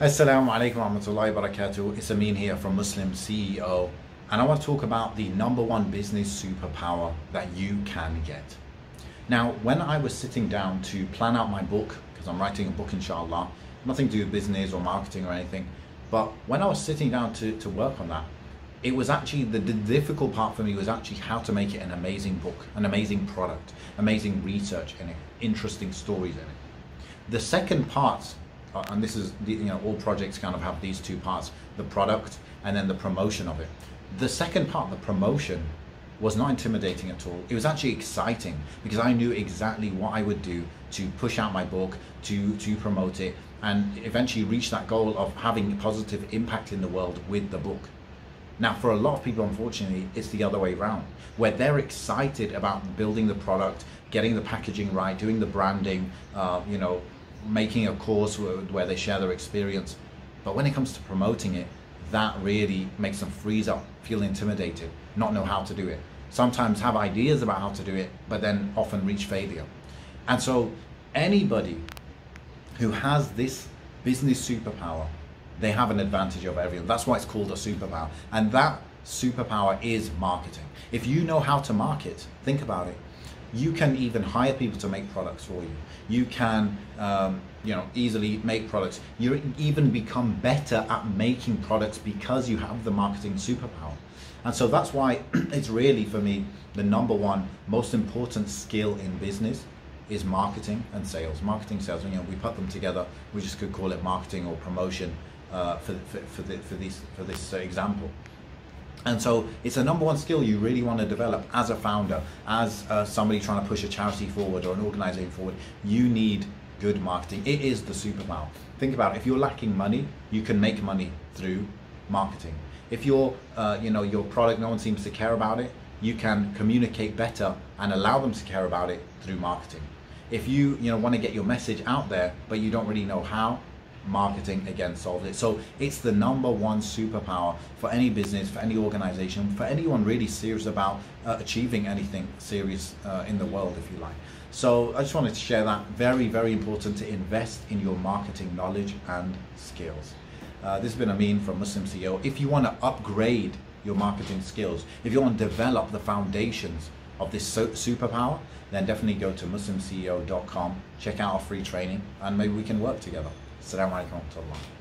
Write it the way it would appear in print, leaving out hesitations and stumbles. Assalamu alaikum wa rahmatullahi wa barakatuh. It's Ameen here from Muslim CEO, and I want to talk about the #1 business superpower that you can get. Now, when I was sitting down to plan out my book, because I'm writing a book inshallah, nothing to do with business or marketing or anything, but when I was sitting down to work on that, it was actually the difficult part for me was actually how to make it an amazing book, an amazing product, amazing research in it, interesting stories in it. The second part, and this is, you know, all projects kind of have these two parts, the product and then the promotion of it. The second part, the promotion, was not intimidating at all. It was actually exciting because I knew exactly what I would do to push out my book, to promote it, and eventually reach that goal of having a positive impact in the world with the book. Now, for a lot of people, unfortunately, it's the other way around, where they're excited about building the product, getting the packaging right, doing the branding, you know, making a course where they share their experience, but when it comes to promoting it, that really makes them freeze up, feel intimidated, not know how to do it, sometimes have ideas about how to do it, but then often reach failure. And so anybody who has this business superpower, they have an advantage over everyone. That's why it's called a superpower, and that superpower is marketing. If you know how to market, think about it, you can even hire people to make products for you. You can you know, easily make products. You even become better at making products because you have the marketing superpower. And so that's why it's really, for me, the #1 most important skill in business is marketing and sales. Marketing, sales, you know, we put them together. We just could call it marketing or promotion for this example. And so it's a #1 skill you really want to develop as a founder, as somebody trying to push a charity forward or an organization forward. You need good marketing. It is the superpower. Think about it. If you're lacking money, you can make money through marketing. If you're, you know, your product, no one seems to care about it, you can communicate better and allow them to care about it through marketing. If you, you know, want to get your message out there, but you don't really know how, marketing again solved it. So it's the #1 superpower for any business, for any organization, for anyone really serious about achieving anything serious in the world, if you like. So I just wanted to share that. Very, very important to invest in your marketing knowledge and skills. This has been Ameen from Muslim CEO. If you want to upgrade your marketing skills, if you want to develop the foundations of this superpower, then definitely go to MuslimCEO.com, check out our free training, and maybe we can work together. Assalamu alaikum wa rahmatullah.